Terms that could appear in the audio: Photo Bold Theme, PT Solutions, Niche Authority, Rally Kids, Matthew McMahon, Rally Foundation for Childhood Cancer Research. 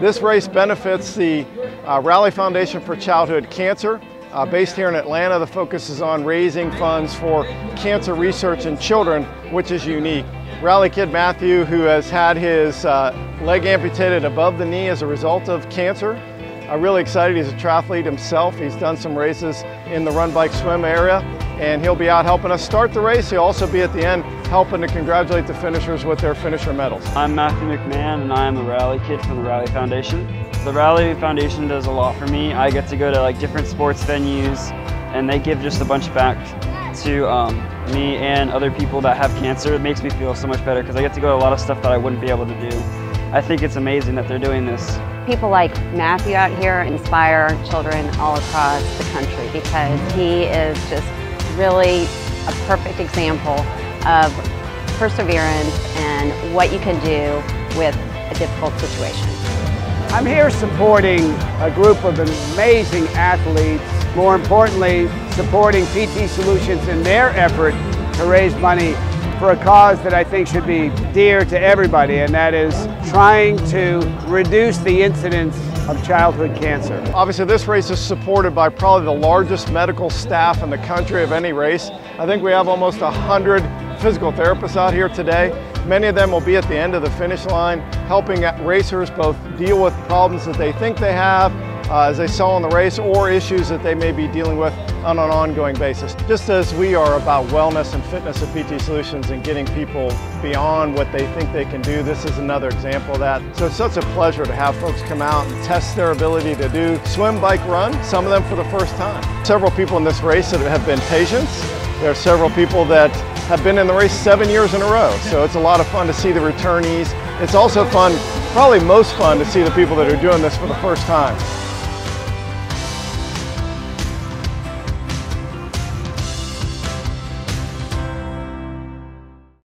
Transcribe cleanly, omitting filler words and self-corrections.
This race benefits the Rally Foundation for Childhood Cancer. Based here in Atlanta, the focus is on raising funds for cancer research in children, which is unique. Rally Kid Matthew, who has had his leg amputated above the knee as a result of cancer, I'm really excited. He's a triathlete himself. He's done some races in the run, bike, swim area, and he'll be out helping us start the race. He'll also be at the end helping to congratulate the finishers with their finisher medals. I'm Matthew McMahon, and I am the Rally Kid from the Rally Foundation. The Rally Foundation does a lot for me. I get to go to different sports venues, and they give just a bunch back to me and other people that have cancer. It makes me feel so much better because I get to go to a lot of stuff that I wouldn't be able to do. I think it's amazing that they're doing this. People like Matthew out here inspire children all across the country because he is just really a perfect example of perseverance and what you can do with a difficult situation. I'm here supporting a group of amazing athletes, more importantly, supporting PT Solutions in their effort to raise money for a cause that I think should be dear to everybody, and that is trying to reduce the incidence of childhood cancer. Obviously, this race is supported by probably the largest medical staff in the country of any race. I think we have almost 100 physical therapists out here today. Many of them will be at the end of the finish line, helping racers both deal with problems that they think they have as they saw in the race, or issues that they may be dealing with on an ongoing basis. Just as we are about wellness and fitness at PT Solutions and getting people beyond what they think they can do, this is another example of that. So it's such a pleasure to have folks come out and test their ability to do swim, bike, run, some of them for the first time. Several people in this race that have been patients. There are several people that have been in the race 7 years in a row, so it's a lot of fun to see the returnees. It's also fun, probably most fun, to see the people that are doing this for the first time.